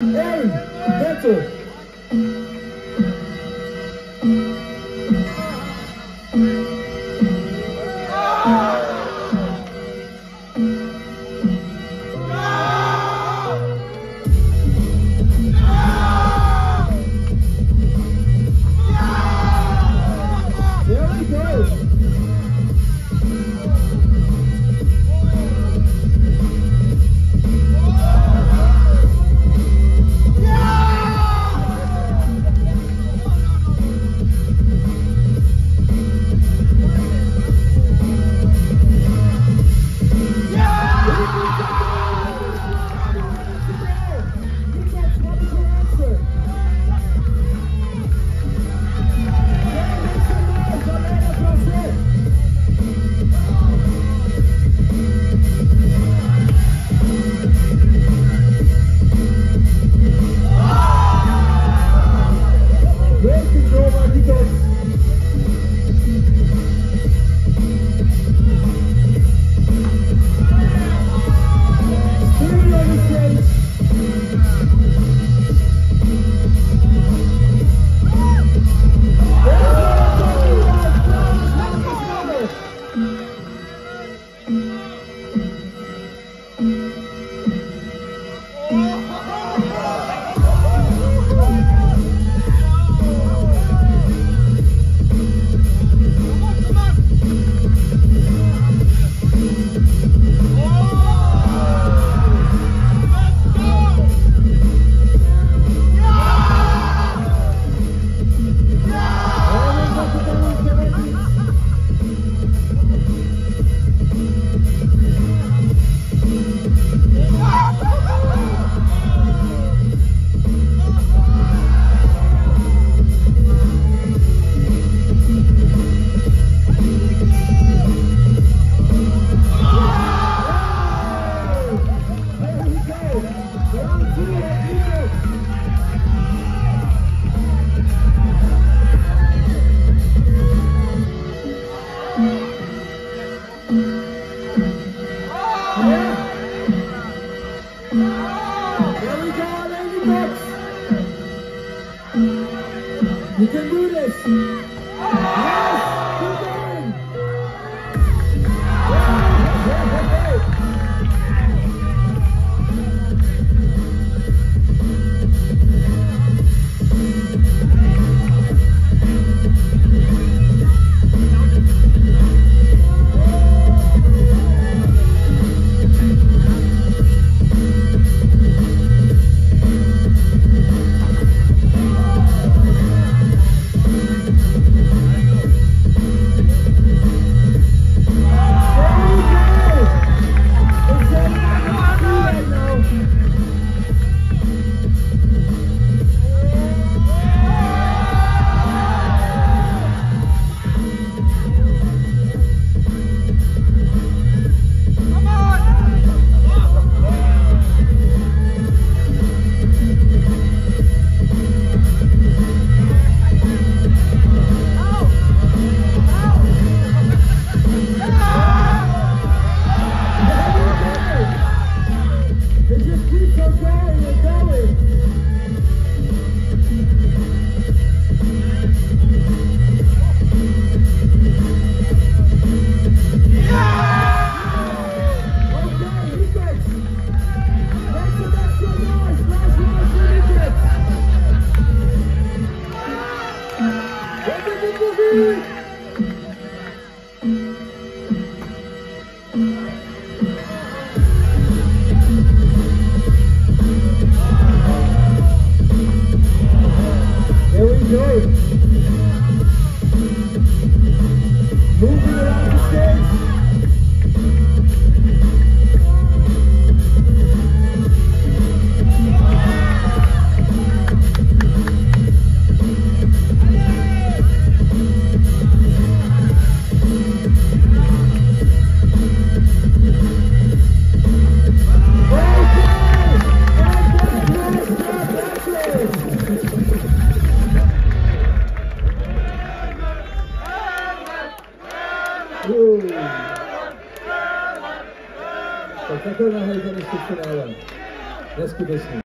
Beto. You can do this! Yes! Keep going! Tak taková hra je neskutečná.